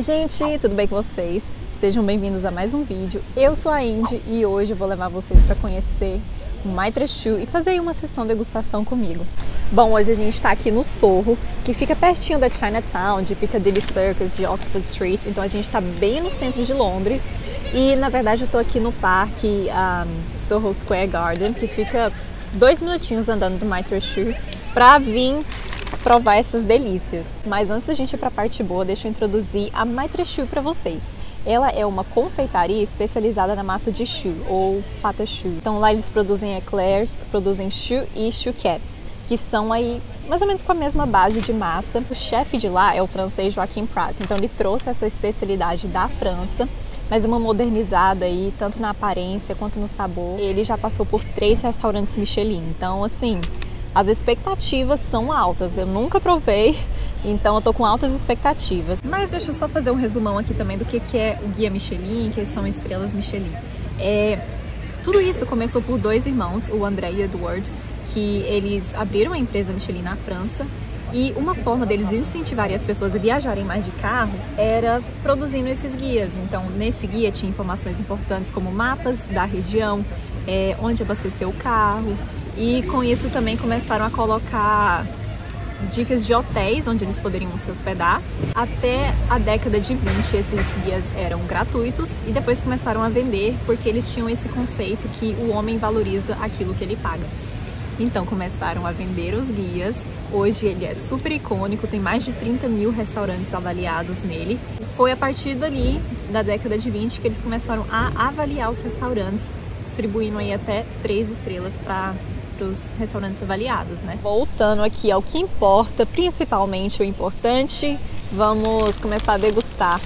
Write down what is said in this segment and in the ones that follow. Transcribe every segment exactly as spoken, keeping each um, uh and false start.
Oi gente, tudo bem com vocês? Sejam bem-vindos a mais um vídeo. Eu sou a Indy e hoje eu vou levar vocês para conhecer o Maitre Choux e fazer aí uma sessão de degustação comigo. Bom, hoje a gente está aqui no Soho, que fica pertinho da Chinatown, de Piccadilly Circus, de Oxford Street. Então a gente está bem no centro de Londres e na verdade eu estou aqui no parque um, Soho Square Garden, que fica dois minutinhos andando do Maitre Choux para vir provar essas delícias. Mas antes da gente ir para a parte boa, deixa eu introduzir a Maitre Choux para vocês. Ela é uma confeitaria especializada na massa de choux ou pâte choux. Então lá eles produzem eclairs, produzem choux e chouquettes, que são aí mais ou menos com a mesma base de massa. O chefe de lá é o francês Joaquim Prats, então ele trouxe essa especialidade da França, mas uma modernizada aí, tanto na aparência quanto no sabor. Ele já passou por três restaurantes Michelin, então assim, as expectativas são altas. Eu nunca provei, então eu tô com altas expectativas. Mas deixa eu só fazer um resumão aqui também do que, que é o Guia Michelin, que são estrelas Michelin. É, tudo isso começou por dois irmãos, o André e o Edouard, que eles abriram a empresa Michelin na França. E uma forma deles incentivarem as pessoas a viajarem mais de carro era produzindo esses guias. Então, nesse guia tinha informações importantes como mapas da região, é, onde abastecer o carro. E com isso também começaram a colocar dicas de hotéis onde eles poderiam se hospedar. Até a década de vinte esses guias eram gratuitos e depois começaram a vender porque eles tinham esse conceito que o homem valoriza aquilo que ele paga. Então começaram a vender os guias, hoje ele é super icônico, tem mais de trinta mil restaurantes avaliados nele. Foi a partir dali, da década de vinte, que eles começaram a avaliar os restaurantes, distribuindo aí até três estrelas para os restaurantes avaliados, né? Voltando aqui ao que importa, principalmente o importante, vamos começar a degustar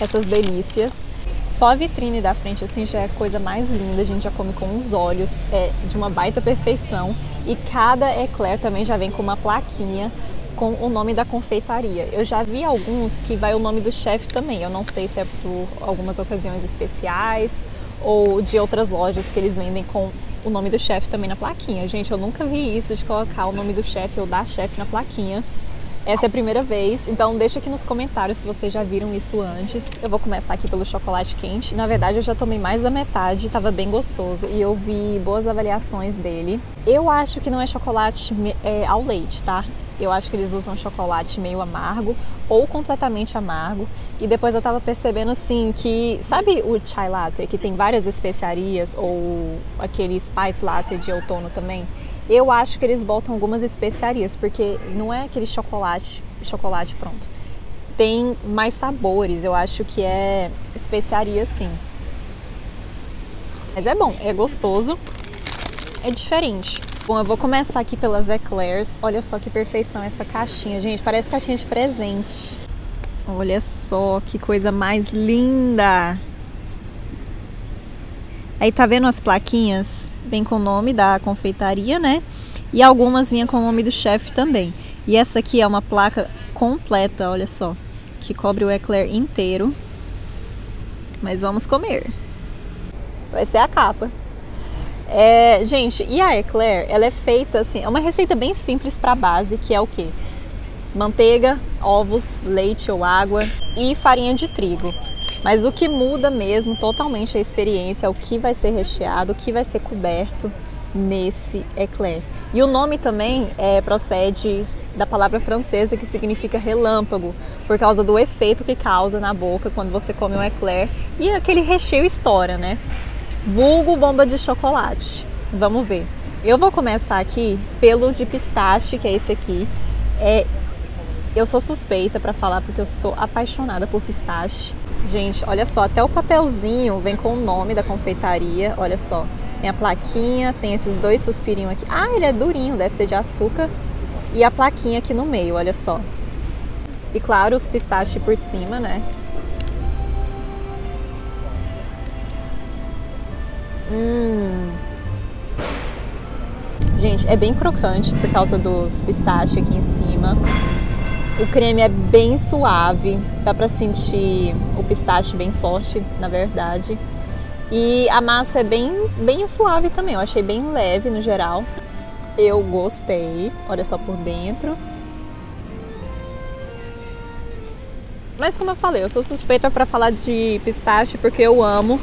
essas delícias. Só a vitrine da frente assim já é a coisa mais linda, a gente já come com os olhos, é de uma baita perfeição. E cada eclair também já vem com uma plaquinha com o nome da confeitaria. Eu já vi alguns que vai o nome do chefe também, eu não sei se é por algumas ocasiões especiais ou de outras lojas que eles vendem com o nome do chefe também na plaquinha. Gente, eu nunca vi isso de colocar o nome do chefe ou da chefe na plaquinha. Essa é a primeira vez, então deixa aqui nos comentários se vocês já viram isso antes. Eu vou começar aqui pelo chocolate quente. Na verdade, eu já tomei mais da metade, estava bem gostoso e eu vi boas avaliações dele. Eu acho que não é chocolate é, ao leite, tá? Eu acho que eles usam chocolate meio amargo ou completamente amargo. E depois eu tava percebendo assim que, sabe o chai latte, que tem várias especiarias, ou aquele spice latte de outono também? Eu acho que eles botam algumas especiarias, porque não é aquele chocolate, chocolate pronto. Tem mais sabores, eu acho que é especiaria sim. Mas é bom, é gostoso, é diferente. Bom, eu vou começar aqui pelas eclairs. Olha só que perfeição essa caixinha, gente. Parece caixinha de presente. Olha só que coisa mais linda. Aí tá vendo as plaquinhas? Vem com o nome da confeitaria, né? E algumas vinham com o nome do chefe também. E essa aqui é uma placa completa, olha só. Que cobre o eclair inteiro. Mas vamos comer. Vai ser a capa. É, gente, e a eclair, ela é feita assim, é uma receita bem simples para base, que é o quê? Manteiga, ovos, leite ou água e farinha de trigo. Mas o que muda mesmo totalmente a experiência é o que vai ser recheado, o que vai ser coberto nesse eclair. E o nome também é, procede da palavra francesa que significa relâmpago, por causa do efeito que causa na boca quando você come um eclair e aquele recheio estoura, né? Vulgo bomba de chocolate. Vamos ver. Eu vou começar aqui pelo de pistache, que é esse aqui. É, eu sou suspeita para falar porque eu sou apaixonada por pistache. Gente, olha só, até o papelzinho vem com o nome da confeitaria. Olha só, tem a plaquinha, tem esses dois suspirinhos aqui. Ah, ele é durinho, deve ser de açúcar. E a plaquinha aqui no meio, olha só. E claro, os pistaches por cima, né? Hum. Gente, é bem crocante por causa dos pistaches aqui em cima. O creme é bem suave, dá pra sentir o pistache bem forte, na verdade. E a massa é bem, bem suave também, eu achei bem leve no geral. Eu gostei, olha só por dentro. Mas como eu falei, eu sou suspeita para falar de pistache porque eu amo.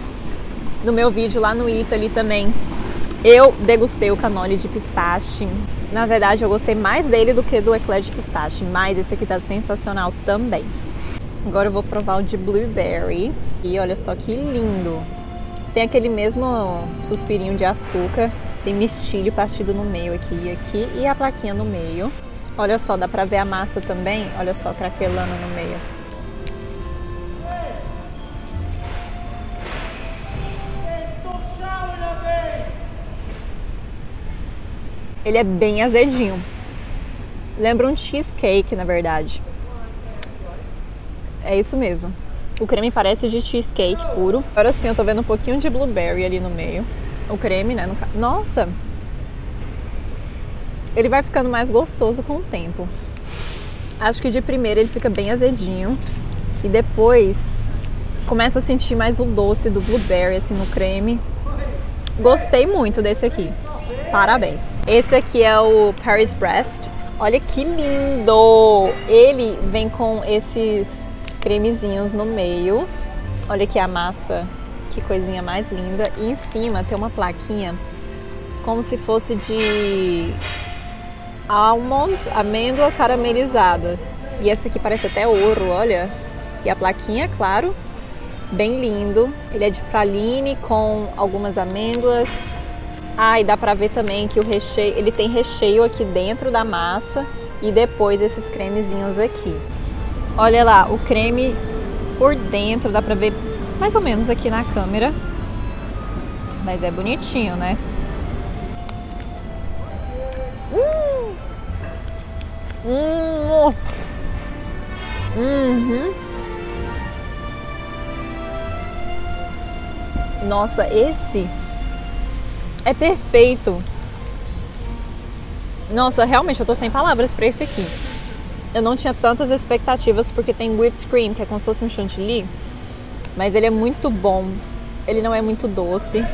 No meu vídeo lá no Italy também, eu degustei o cannoli de pistache. Na verdade, eu gostei mais dele do que do eclair de pistache, mas esse aqui tá sensacional também. Agora eu vou provar o de blueberry e olha só que lindo. Tem aquele mesmo suspirinho de açúcar, tem mistilho partido no meio aqui e aqui e a plaquinha no meio. Olha só, dá pra ver a massa também, olha só, craquelando no meio. Ele é bem azedinho. Lembra um cheesecake, na verdade. É isso mesmo. O creme parece de cheesecake puro. Agora sim, eu tô vendo um pouquinho de blueberry ali no meio. O creme, né? No... Nossa! Ele vai ficando mais gostoso com o tempo. Acho que de primeira ele fica bem azedinho. E depois começa a sentir mais o doce do blueberry, assim, no creme. Gostei muito desse aqui. Parabéns! Esse aqui é o Paris Breast. Olha que lindo! Ele vem com esses cremezinhos no meio. Olha aqui a massa, que coisinha mais linda. E em cima tem uma plaquinha como se fosse de almond, amêndoa caramelizada. E essa aqui parece até ouro, olha. E a plaquinha, claro, bem lindo. Ele é de praline com algumas amêndoas. Ah, e dá pra ver também que o recheio, ele tem recheio aqui dentro da massa e depois esses cremezinhos aqui. Olha lá, o creme por dentro, dá pra ver mais ou menos aqui na câmera. Mas é bonitinho, né? Hum. Hum. Uhum. Nossa, esse... é perfeito. Nossa, realmente eu tô sem palavras pra esse aqui. Eu não tinha tantas expectativas porque tem whipped cream, que é como se fosse um chantilly, mas ele é muito bom. Ele não é muito doce.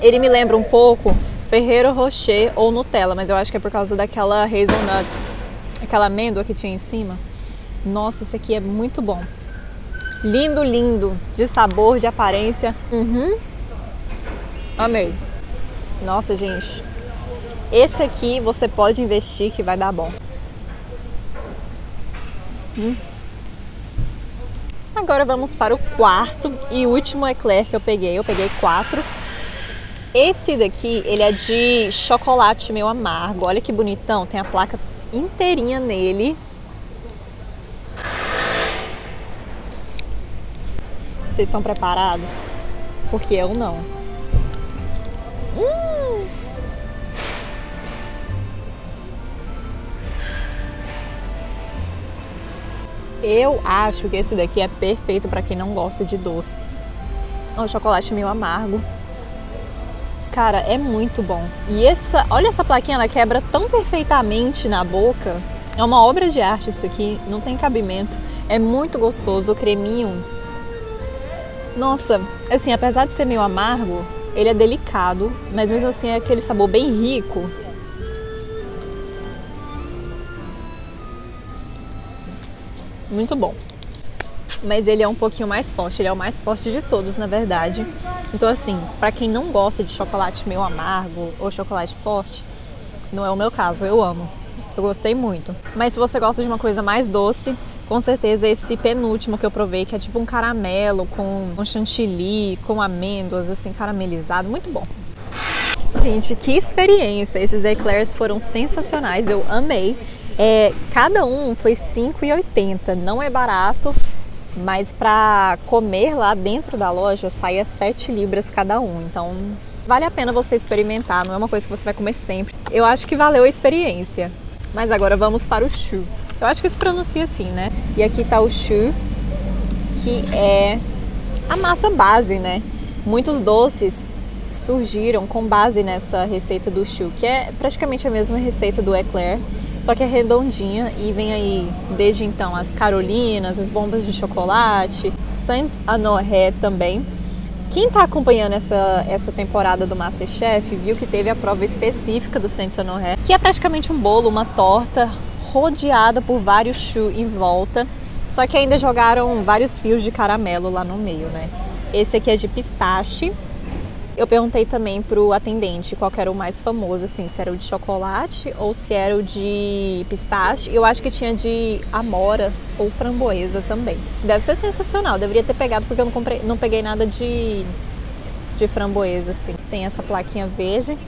Ele me lembra um pouco Ferrero Rocher ou Nutella, mas eu acho que é por causa daquela hazelnuts, aquela amêndoa que tinha em cima. Nossa, esse aqui é muito bom. Lindo, lindo. De sabor, de aparência. Uhum. Amei. Nossa, gente, esse aqui você pode investir que vai dar bom. Hum. Agora vamos para o quarto e último eclair que eu peguei. Eu peguei quatro. Esse daqui, ele é de chocolate meio amargo. Olha que bonitão, tem a placa inteirinha nele. Vocês estão preparados? Porque eu não. Hum! Eu acho que esse daqui é perfeito para quem não gosta de doce. É um chocolate meio amargo. Cara, é muito bom. E essa, olha essa plaquinha, ela quebra tão perfeitamente na boca. É uma obra de arte isso aqui, não tem cabimento. É muito gostoso, o creminho. Nossa, assim, apesar de ser meio amargo, ele é delicado, mas mesmo assim é aquele sabor bem rico. Muito bom. Mas ele é um pouquinho mais forte, ele é o mais forte de todos, na verdade. Então assim, pra quem não gosta de chocolate meio amargo ou chocolate forte, não é o meu caso, eu amo. Eu gostei muito. Mas se você gosta de uma coisa mais doce, com certeza esse penúltimo que eu provei, que é tipo um caramelo com um chantilly, com amêndoas, assim, caramelizado, muito bom. Gente, que experiência! Esses eclairs foram sensacionais, eu amei. É, cada um foi cinco e oitenta, não é barato, mas para comer lá dentro da loja saia sete libras cada um, então vale a pena você experimentar, não é uma coisa que você vai comer sempre. Eu acho que valeu a experiência. Mas agora vamos para o choux. Eu acho que se pronuncia assim, né? E aqui tá o choux, que é a massa base, né? Muitos doces surgiram com base nessa receita do choux, que é praticamente a mesma receita do eclair, só que é redondinha e vem aí desde então as carolinas, as bombas de chocolate, Saint Honoré também. Quem tá acompanhando essa, essa temporada do Masterchef viu que teve a prova específica do Saint Honoré, que é praticamente um bolo, uma torta rodeada por vários choux em volta Só que ainda jogaram vários fios de caramelo lá no meio, né? Esse aqui é de pistache. Eu perguntei também pro atendente qual que era o mais famoso, assim, se era o de chocolate ou se era o de pistache. Eu acho que tinha de amora ou framboesa também. Deve ser sensacional, eu deveria ter pegado porque eu não, comprei, não peguei nada de, de framboesa, assim. Tem essa plaquinha verde.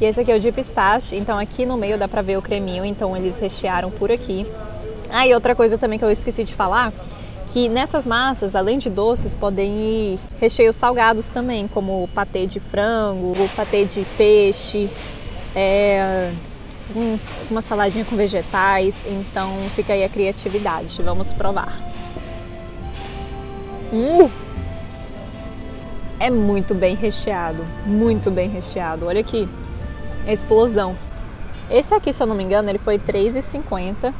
E esse aqui é o de pistache, então aqui no meio dá pra ver o creminho, então eles rechearam por aqui. Ah, e outra coisa também que eu esqueci de falar, que nessas massas, além de doces, podem ir recheios salgados também, como patê de frango, patê de peixe, é, uns, uma saladinha com vegetais, então fica aí a criatividade. Vamos provar. Hum! É muito bem recheado, muito bem recheado. Olha aqui, a explosão. Esse aqui, se eu não me engano, ele foi três e cinquenta.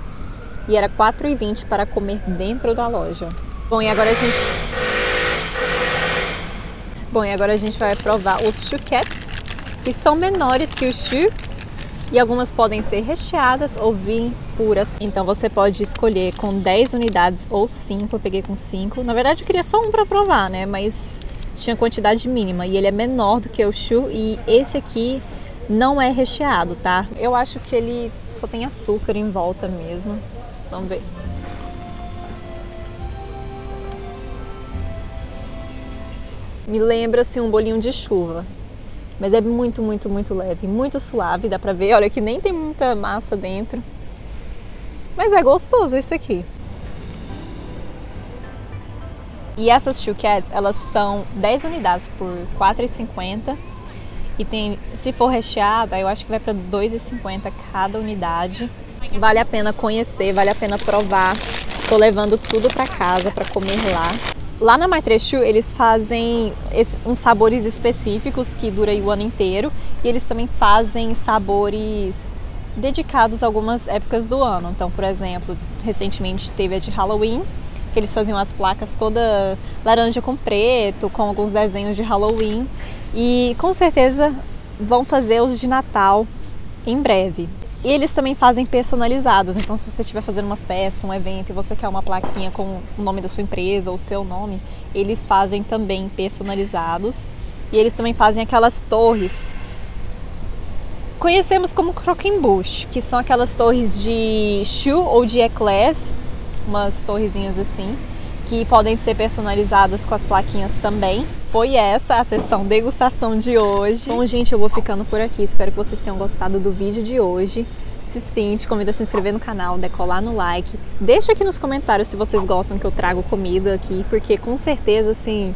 E era quatro e vinte para comer dentro da loja. Bom, e agora a gente... Bom, e agora a gente vai provar os chouquettes, que são menores que os choux. E algumas podem ser recheadas ou vir puras. Então você pode escolher com dez unidades ou cinco. Eu peguei com cinco. Na verdade eu queria só um para provar, né? Mas tinha quantidade mínima. E ele é menor do que o choux. E esse aqui não é recheado, tá? Eu acho que ele só tem açúcar em volta mesmo. Vamos ver. Me lembra assim um bolinho de chuva, mas é muito, muito, muito leve, muito suave, dá pra ver, olha que nem tem muita massa dentro, mas é gostoso isso aqui. E essas chouquettes, elas são dez unidades por quatro e cinquenta e tem, se for recheada, eu acho que vai pra dois e cinquenta cada unidade. Vale a pena conhecer, vale a pena provar. Tô levando tudo pra casa pra comer lá. Lá na Maitre Choux eles fazem esse, uns sabores específicos que duram o ano inteiro. E eles também fazem sabores dedicados a algumas épocas do ano. Então, por exemplo, recentemente teve a de Halloween, que eles faziam as placas toda laranja com preto, com alguns desenhos de Halloween. E com certeza vão fazer os de Natal em breve. E eles também fazem personalizados, então se você estiver fazendo uma festa, um evento e você quer uma plaquinha com o nome da sua empresa ou o seu nome, eles fazem também personalizados. E eles também fazem aquelas torres, conhecemos como croquembouche, que são aquelas torres de choux ou de eclairs, umas torrezinhas assim, que podem ser personalizadas com as plaquinhas também. Foi essa a sessão degustação de hoje. Bom, gente, eu vou ficando por aqui. Espero que vocês tenham gostado do vídeo de hoje. Se sim, te convido a se inscrever no canal, decolar no like. Deixa aqui nos comentários se vocês gostam que eu trago comida aqui, porque com certeza, assim,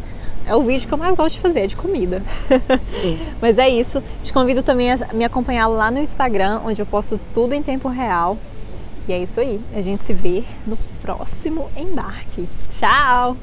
é o vídeo que eu mais gosto de fazer, é de comida. Mas é isso. Te convido também a me acompanhar lá no Instagram, onde eu posto tudo em tempo real. E é isso aí, a gente se vê no próximo embarque. Tchau!